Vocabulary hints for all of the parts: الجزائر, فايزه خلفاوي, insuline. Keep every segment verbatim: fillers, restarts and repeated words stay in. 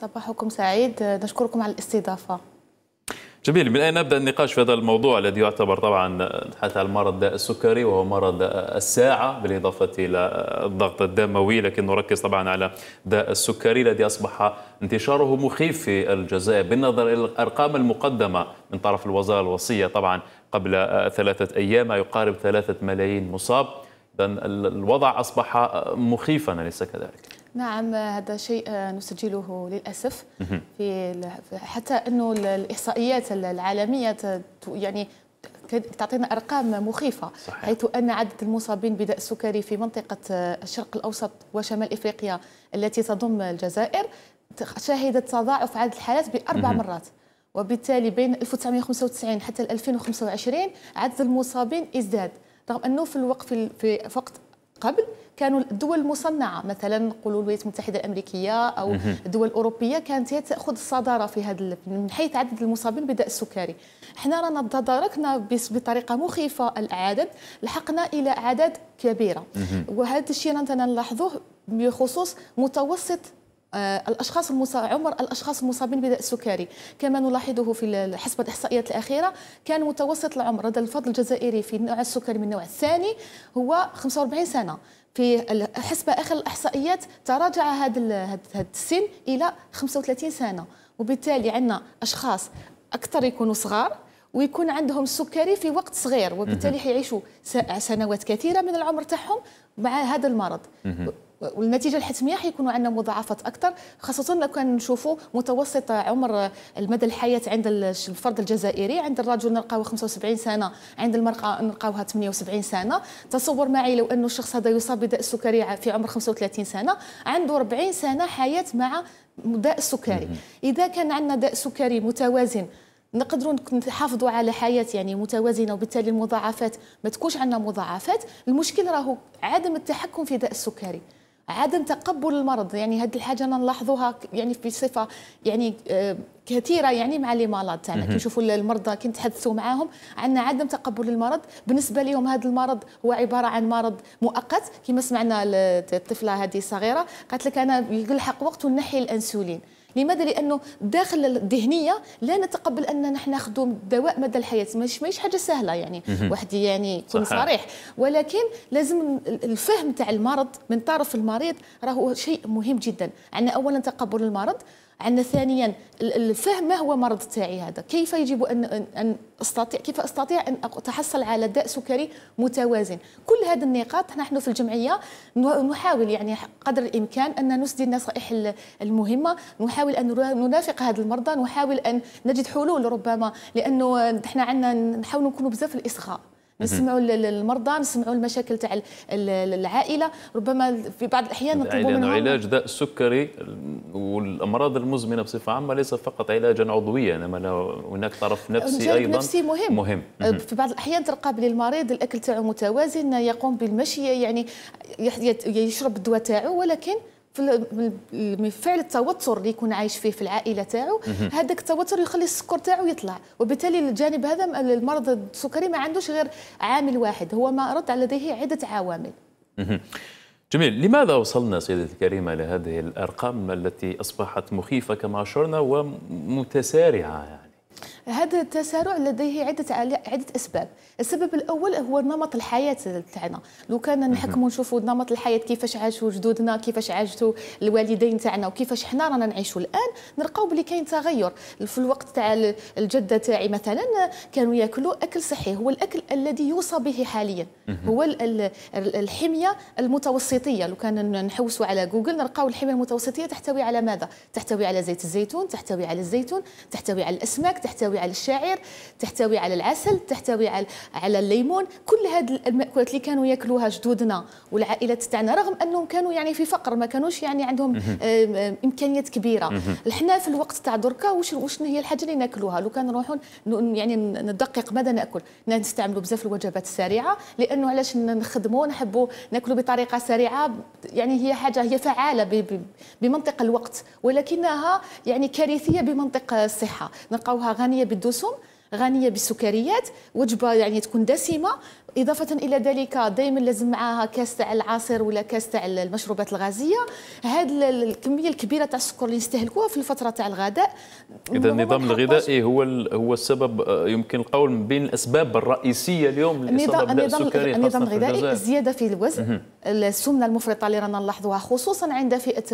صباحكم سعيد، نشكركم على الاستضافة. جميل، من أين نبدأ النقاش في هذا الموضوع الذي يعتبر طبعا حتى المرض السكري وهو مرض الساعة بالإضافة إلى الضغط الدموي، لكن نركز طبعا على داء السكري الذي أصبح انتشاره مخيف في الجزائر بالنظر إلى الأرقام المقدمة من طرف الوزارة الوصية طبعا قبل ثلاثة أيام، يقارب ثلاثة ملايين مصاب. إذن الوضع أصبح مخيفا أليس كذلك؟ نعم، هذا شيء نسجله للأسف في حتى أنه الإحصائيات العالمية يعني تعطينا أرقام مخيفة. صحيح. حيث أن عدد المصابين بداء السكري في منطقة الشرق الأوسط وشمال إفريقيا التي تضم الجزائر شهدت تضاعف عدد الحالات بأربع مرات، وبالتالي بين ألف وتسعمئة وخمسة وتسعين حتى ألفين وخمسة وعشرين عدد المصابين ازداد، رغم أنه في الوقت في وقت قبل كانوا الدول المصنعة مثلا نقولوا الولايات المتحدة الأمريكية أو الدول الأوروبية كانت هي تأخذ الصدارة في هذا من حيث عدد المصابين بداء السكري. احنا رانا تداركنا بطريقة مخيفة الأعداد، لحقنا إلى أعداد كبيرة وهذا الشيء رانا نلاحظوه بخصوص متوسط الاشخاص المصاب عمر الاشخاص المصابين بداء السكري، كما نلاحظه في حسب الاحصائيات الاخيره كان متوسط العمر لدى الفرد الجزائري في نوع السكري من النوع الثاني هو خمسة وأربعين سنه. في حسب اخر الاحصائيات تراجع هذا السن الى خمسة وثلاثين سنه، وبالتالي عندنا اشخاص اكثر يكونوا صغار ويكون عندهم السكري في وقت صغير، وبالتالي حيعيشوا سنوات كثيره من العمر تاعهم مع هذا المرض. والنتيجه الحتميه حيكونوا عندنا مضاعفات اكثر، خاصه لو كان نشوفوا متوسط عمر المدى الحياه عند الفرد الجزائري، عند الرجل نلقاوه خمسة وسبعين سنه، عند المراه نلقاوها ثمانية وسبعين سنه. تصور معي لو انه الشخص هذا يصاب بداء السكري في عمر خمسة وثلاثين سنه، عنده أربعين سنه حياه مع داء السكري. اذا كان عندنا داء سكري متوازن نقدروا نحافظوا على حياه يعني متوازنه، وبالتالي المضاعفات ما تكونش عندنا مضاعفات. المشكل راهو عدم التحكم في داء السكري، عدم تقبل المرض، يعني هذه الحاجه انا نلاحظوها يعني بصفه يعني كثيره يعني مع لي مرضى تاعنا كي نشوفوا المرضى كي نتحدثوا معاهم عندنا عدم تقبل المرض، بالنسبه لهم هذا المرض هو عباره عن مرض مؤقت. كما سمعنا الطفله هذه الصغيره قالت لك انا يلحق وقت نحي الانسولين. لماذا؟ لانه داخل الذهنيه لا نتقبل اننا نحن ناخذوا دواء مدى الحياه، مش مش حاجه سهله يعني واحد يعني يكون صريح، ولكن لازم الفهم تاع المرض من طرف المريض راهو شيء مهم جدا. عندنا اولا تقبل المرض، عندنا ثانيا الفهم ما هو مرض تاعي هذا، كيف يجب ان ان استطيع كيف استطيع ان اتحصل على داء سكري متوازن. كل هذه النقاط نحن في الجمعيه نحاول يعني قدر الامكان ان نسدي النصائح المهمه، نحاول ان نرافق هذا المرضى، نحاول ان نجد حلول ربما، لانه نحن عندنا نحاول نكونوا بزاف الاصغاء، نسمعوا المرضى، نسمعوا المشاكل تاع العائله، ربما في بعض الاحيان نطلبوا منهم. علاج داء السكري والامراض المزمنه بصفه عامه ليس فقط علاجا عضويا، انما هناك طرف نفسي ايضا نفسي مهم. مهم في بعض الاحيان تلقى بلي المريض الاكل تاعو متوازن، يقوم بالمشي، يعني يشرب الدواء تاعو، ولكن من فعل التوتر اللي يكون عايش فيه في العائله تاعو هذاك التوتر يخلي السكر تاعو يطلع، وبالتالي الجانب هذا المرض السكري ما عندوش غير عامل واحد، هو مرض لديه عده عوامل. جميل، لماذا وصلنا سيدتي الكريمه لهذه الارقام التي اصبحت مخيفه كما اشرنا ومتسارعه؟ يعني هذا التسارع لديه عدة عدة أسباب. السبب الأول هو نمط الحياة تاعنا، لو كان نحكموا نشوفوا نمط الحياة كيفاش عاشوا جدودنا، كيفاش عاشوا الوالدين تاعنا، وكيفاش حنا رانا نعيشوا الآن، نلقاو بلي كاين تغير. في الوقت تاع الجدة تاعي مثلا كانوا ياكلوا أكل صحي، هو الأكل الذي يوصى به حاليا، هو الحمية المتوسطية. لو كان نحوسوا على جوجل نلقاو الحمية المتوسطية تحتوي على ماذا؟ تحتوي على زيت الزيتون، تحتوي على الزيتون، تحتوي على الأسماك، تحتوي على الشعير، تحتوي على العسل، تحتوي على على الليمون. كل هذه المأكولات اللي كانوا ياكلوها جدودنا والعائلات تاعنا، رغم انهم كانوا يعني في فقر، ما كانوش يعني عندهم امكانيات كبيره. حنا في الوقت تاع دركا واش واش هي الحاجه اللي ناكلوها؟ لو كان نروحوا يعني ندقق ماذا ناكل، نستعملوا بزاف الوجبات السريعه، لانه علاش نخدموا نحبوا ناكلوا بطريقه سريعه، يعني هي حاجه هي فعاله بمنطق الوقت، ولكنها يعني كارثيه بمنطق الصحه. نلقاوها غنيه بالدسم، غنيه بالسكريات، وجبه يعني تكون دسمه، إضافة إلى ذلك دائما لازم معها كاس تاع العصير ولا كاس تاع المشروبات الغازية. هذه الكمية الكبيرة تاع السكر اللي نستهلكوها في الفترة تاع الغداء، إذا النظام الغذائي هو هو السبب، يمكن القول من بين الأسباب الرئيسية اليوم لسبب السكري. النظام الغذائي، الزيادة في الوزن، السمنة المفرطة اللي رانا نلاحظوها خصوصا عند فئة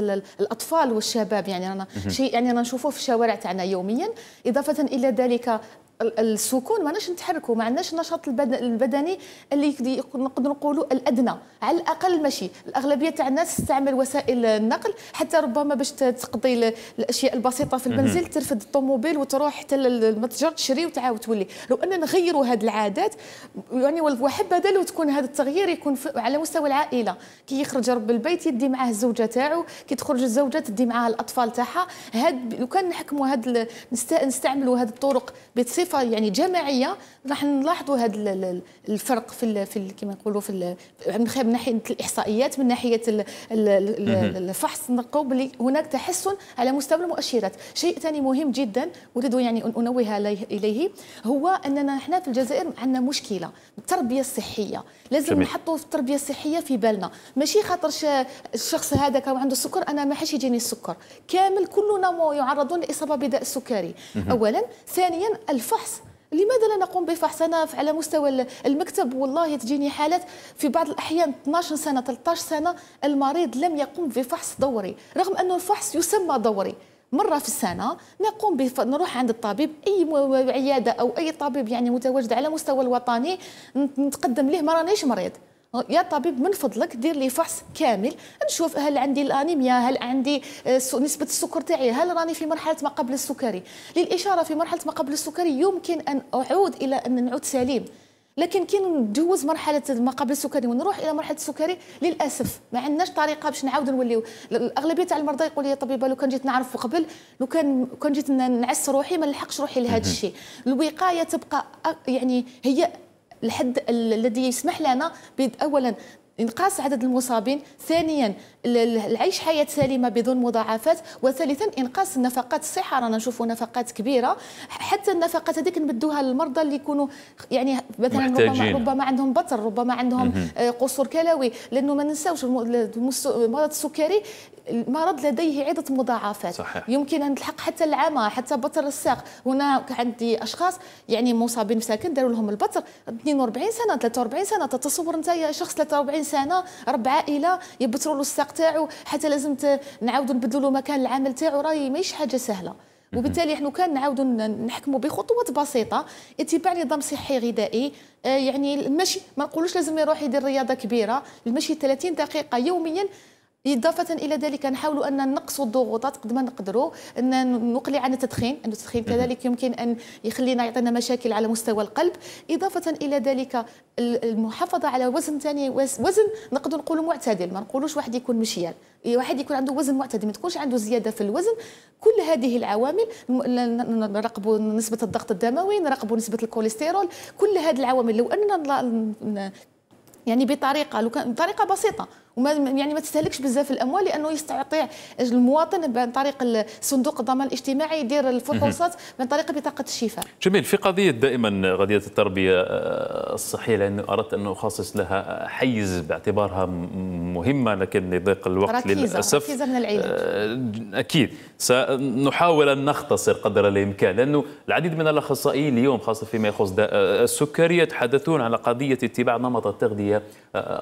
الأطفال والشباب، يعني رانا شيء يعني رانا نشوفوه في الشوارع تاعنا يوميا. إضافة إلى ذلك السكون، ما عندناش نتحركوا، ما عندناش النشاط البدني اللي نقدر نقولوا الادنى، على الاقل ماشي. الاغلبيه تاع الناس تستعمل وسائل النقل، حتى ربما باش تقضي الاشياء البسيطه في المنزل ترفد الطوموبيل وتروح حتى المتجر تشري وتعاود تولي. لو ان نغيروا هذه العادات يعني، وحبذا لو تكون هذا التغيير يكون على مستوى العائله، كي يخرج رب البيت يدي معاه الزوجه تاعو، كي تخرج الزوجه تدي معاها الاطفال تاعها. هاد لو كان نحكموا هاد نستعملوا هذه الطرق بصفه يعني جماعيه، راح نلاحظوا هذا الفرق في ال في ال كما نقولوا في من ناحيه الاحصائيات، من ناحيه ال ال ال الفحص، نلقاو بلي هناك تحسن على مستوى المؤشرات. شيء ثاني مهم جدا اريد يعني ان انوه اليه، هو اننا احنا في الجزائر عندنا مشكله التربيه الصحيه. لازم نحطوا في التربيه الصحيه في بالنا، ماشي خاطر الشخص هذا كان عنده السكر انا ما حاش يجيني السكر كامل. كلنا يعرضون لاصابه بداء السكري اولا. ثانيا الفحص، لماذا لا نقوم بفحص؟ انا على مستوى المكتب والله تجيني حالات في بعض الاحيان اثناش سنه ثلاثطاش سنه المريض لم يقوم بفحص دوري، رغم انه الفحص يسمى دوري. مره في السنه نقوم بف... نروح عند الطبيب، اي عياده او اي طبيب يعني متواجد على مستوى الوطني نتقدم ليه، ما رانيش مريض، يا طبيب من فضلك دير لي فحص كامل نشوف هل عندي الانيميا، هل عندي نسبه السكر تاعي، هل راني في مرحله ما قبل السكري. للاشاره في مرحله ما قبل السكري يمكن ان اعود الى ان نعود سليم، لكن كي نتجوز مرحله ما قبل السكري ونروح الى مرحله السكري للاسف ما عندناش طريقه باش نعاود نوليو. الاغلبيه تاع المرضى يقول لي يا طبيبه لو كان جيت نعرف قبل، لو كان كان جيت نعس روحي ما نلحقش روحي لهذا الشيء. الوقايه تبقى يعني هي الحد الذي يسمح لنا اولا انقاص عدد المصابين، ثانيا العيش حياه سليمه بدون مضاعفات، وثالثا انقاص نفقات الصحه. رانا نشوفوا نفقات كبيره، حتى النفقات هذيك نمدوها للمرضى اللي يكونوا يعني مثلا ربما, ربما عندهم بطر، ربما عندهم قصور كلوي، لانه ما ننساوش مرض السكري المرض لديه عدة مضاعفات. صحيح. يمكن أن تلحق حتى العمى، حتى بطر الساق. هنا عندي أشخاص يعني مصابين بساكن داروا لهم البطر اثنين وأربعين سنة ثلاثة وأربعين سنة. تتصور أنت يا شخص ثلاثة وأربعين سنة رب عائلة يبتروا له الساق تاعو، حتى لازم نعاودوا نبدلوا مكان العمل تاعو، راهي ماهيش حاجة سهلة. وبالتالي احنا كان نعاودوا نحكموا بخطوات بسيطه، اتباع نظام صحي غذائي، آه يعني المشي، ما نقولوش لازم يروح يدير رياضه كبيره، المشي ثلاثين دقيقه يوميا. إضافة إلى ذلك نحاولوا أن نقصوا الضغوطات قد ما نقدروا، أن نقلع عن التدخين، أن التدخين كذلك يمكن أن يخلينا يعطينا مشاكل على مستوى القلب. إضافة إلى ذلك المحافظة على وزن ثاني، وزن نقدر نقولوا معتدل، ما نقولوش واحد يكون مشيال، واحد يكون عنده وزن معتدل، ما تكونش عنده زيادة في الوزن. كل هذه العوامل، نراقبوا نسبة الضغط الدموي، نراقبوا نسبة الكوليسترول، كل هذه العوامل لو أننا يعني بطريقه لو كان بطريقه بسيطه وما يعني ما تستهلكش بزاف الاموال، لانه يستطيع المواطن عن طريق صندوق الضمان الاجتماعي يدير الفحوصات عن طريق بطاقه الشفاء. جميل. في قضيه دائما قضيه التربيه الصحيه، لانه اردت ان اخصص لها حيز باعتبارها مهمه لكن يضيق الوقت ركيزة. للاسف ركيزة من العلاج. اكيد سنحاول ان نختصر قدر الامكان، لانه العديد من الاخصائيين اليوم خاصه فيما يخص السكري يتحدثون على قضيه اتباع نمط التغذيه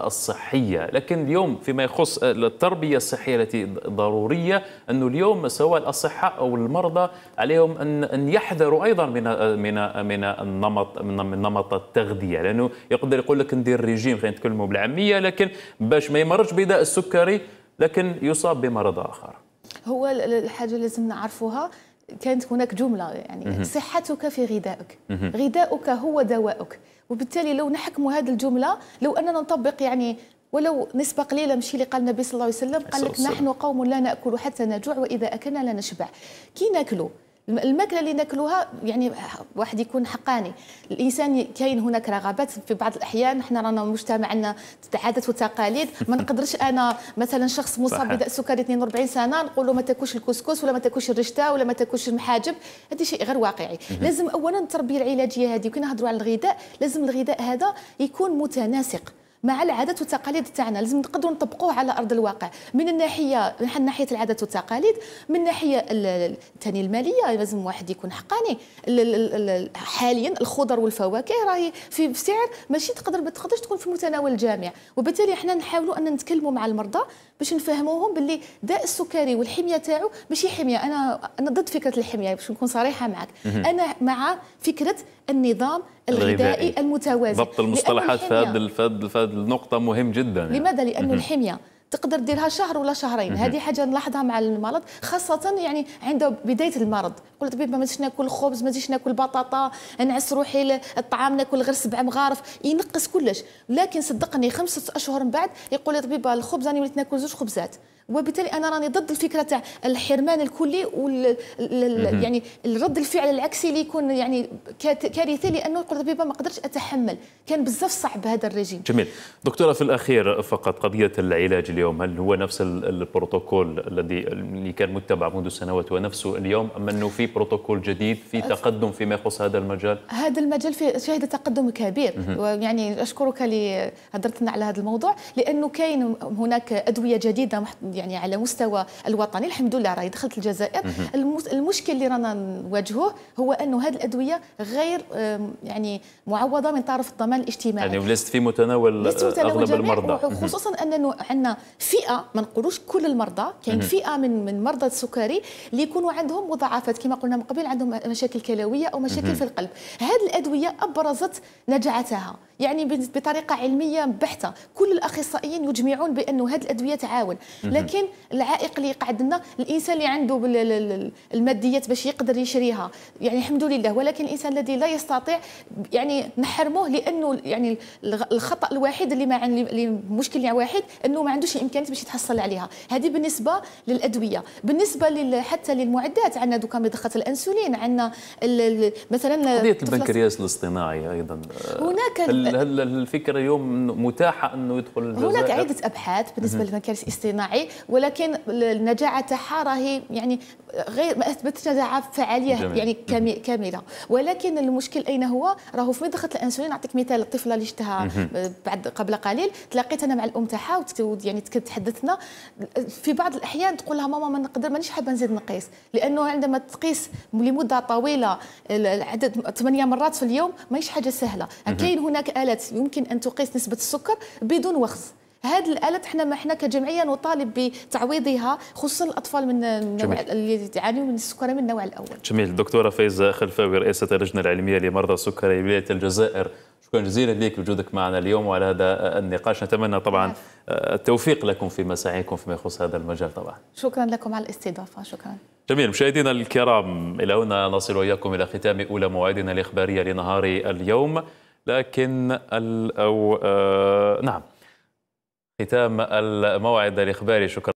الصحية، لكن اليوم فيما يخص التربية الصحية التي ضرورية، أنه اليوم سواء الأصحاء أو المرضى عليهم أن أن يحذروا أيضا من من من النمط من نمط التغذية، لأنه يقدر يقول لك ندير ريجيم، خلينا نتكلموا بالعامية، لكن باش ما يمرش بداء السكري لكن يصاب بمرض آخر. هو الحاجة لازم نعرفوها، كانت هناك جملة يعني صحتك في غذائك، غذائك هو دواؤك. وبالتالي لو نحكموا هذه الجملة، لو أننا نطبق يعني ولو نسبة قليلة، ماشي اللي قال النبي صلى الله عليه وسلم، قال لك نحن قوم لا نأكل حتى نجوع وإذا أكلنا لا نشبع. كي ناكلوا الماكله اللي ناكلوها يعني واحد يكون حقاني. الانسان كاين هناك رغبات في بعض الاحيان، حنا رانا مجتمعنا عادات وتقاليد، ما نقدرش انا مثلا شخص مصاب بداء السكري اثنين وأربعين سنه نقول له ما تاكلش الكسكس ولا ما تاكلش الرشته ولا ما تاكلش المحاجب، هذا شيء غير واقعي. لازم اولا التربيه العلاجيه هذه، وكي نهضروا على الغذاء لازم الغذاء هذا يكون متناسق مع العادات والتقاليد تاعنا، لازم نقدروا نطبقوه على ارض الواقع، من الناحيه من ناحيه العادات والتقاليد، من ناحيه الثانيه الماليه، لازم واحد يكون حقاني. حاليا الخضر والفواكه راهي في سعر ماشي تقدر ما تقدرش تكون في متناول الجميع، وبالتالي احنا نحاولوا ان نتكلموا مع المرضى باش نفهموهم باللي داء السكري والحميه تاعو ماشي حميه. انا انا ضد فكره الحميه باش نكون صريحه معك، انا مع فكره النظام الغذائي المتوازن. ضبط المصطلحات في هذه في هذه النقطة مهم جدا. يعني. لماذا؟ لأن الحمية تقدر ديرها شهر ولا شهرين، هذه حاجة نلاحظها مع المرض، خاصة يعني عند بداية المرض، يقول الطبيب ما نزيدش ناكل خبز، ما نزيدش ناكل بطاطا، نعس روحي الطعام ناكل غير سبع مغارف، ينقص كلش، لكن صدقني خمسة أشهر من بعد يقول لي الطبيب الخبز راني وليت ناكل زوج خبزات. وبالتالي انا راني ضد الفكره تاع الحرمان الكلي وال يعني الرد الفعل العكسي اللي يكون يعني كارثي، لانه يقول الطبيب ما قدرتش اتحمل، كان بزاف صعب هذا الرجيم. جميل دكتوره، في الاخير فقط قضيه العلاج اليوم، هل هو نفس البروتوكول الذي اللي كان متبع منذ سنوات ونفسه اليوم، ام انه في بروتوكول جديد، في تقدم فيما يخص هذا المجال؟ هذا المجال في شهد تقدم كبير، ويعني اشكرك اللي هدرتنا على هذا الموضوع، لانه كاين هناك ادويه جديده يعني على مستوى الوطني، الحمد لله راهي دخلت الجزائر. المشكل اللي رانا نواجهوه هو انه هذه الادويه غير يعني معوضه من طرف الضمان الاجتماعي، يعني ولست في متناول اغلب المرضى، خصوصا اننا عندنا فئه ما نقولوش كل المرضى، كاين فئه من من مرضى السكري اللي يكونوا عندهم مضاعفات كما قلنا من قبل، عندهم مشاكل كلويه او مشاكل في القلب، هذه الادويه ابرزت نجعتها يعني بطريقه علميه بحته، كل الاخصائيين يجمعون بانه هذه الادويه تعاون، لكن العائق اللي يقعد لنا الانسان اللي عنده الماديات باش يقدر يشريها، يعني الحمد لله، ولكن الانسان الذي لا يستطيع يعني نحرموه، لانه يعني الخطا الوحيد اللي ما المشكل واحد انه ما عندوش الامكانيات باش يتحصل عليها، هذه بالنسبه للادويه، بالنسبه حتى للمعدات عندنا دوكا مضخه الانسولين، عندنا مثلا قضيه البنكرياس الاصطناعي ايضا، هناك هل الفكره اليوم متاحه انه يدخل الجزائر؟ هناك عده ابحاث بالنسبه للبنكرياس الاصطناعي، ولكن النجاعه تاعها راهي يعني غير ما اثبتش نجاعه فعاليه يعني كامله، ولكن المشكل اين هو؟ راهو في مضخه الانسولين. نعطيك مثال، الطفله اللي شفتها بعد قبل قليل تلاقيت انا مع الام تاعها يعني تحدثنا، في بعض الاحيان تقول لها ماما ما نقدر مانيش حابه نزيد نقيس، لانه عندما تقيس لمده طويله عدد ثمانية مرات في اليوم ماهيش حاجه سهله، كاين هناك آلات يمكن ان تقيس نسبه السكر بدون وخز، هذه الآلات احنا ما احنا كجمعيه نطالب بتعويضها، خصوصا الاطفال من النوع اللي يعانيوا من السكري من النوع الاول. جميل دكتوره فايزه خلفاوي، رئيسه اللجنه العلميه لمرضى السكري بولايه الجزائر، شكرا جزيلا لك لوجودك معنا اليوم وعلى هذا النقاش، نتمنى طبعا التوفيق لكم في مساعيكم فيما يخص هذا المجال. طبعا شكرا لكم على الاستضافه. شكرا. جميل مشاهدينا الكرام، الى هنا نصل واياكم الى ختام اولى موعدنا الاخباريه لنهار اليوم، لكن ال أو آه نعم ختام الموعد الإخباري. شكرا.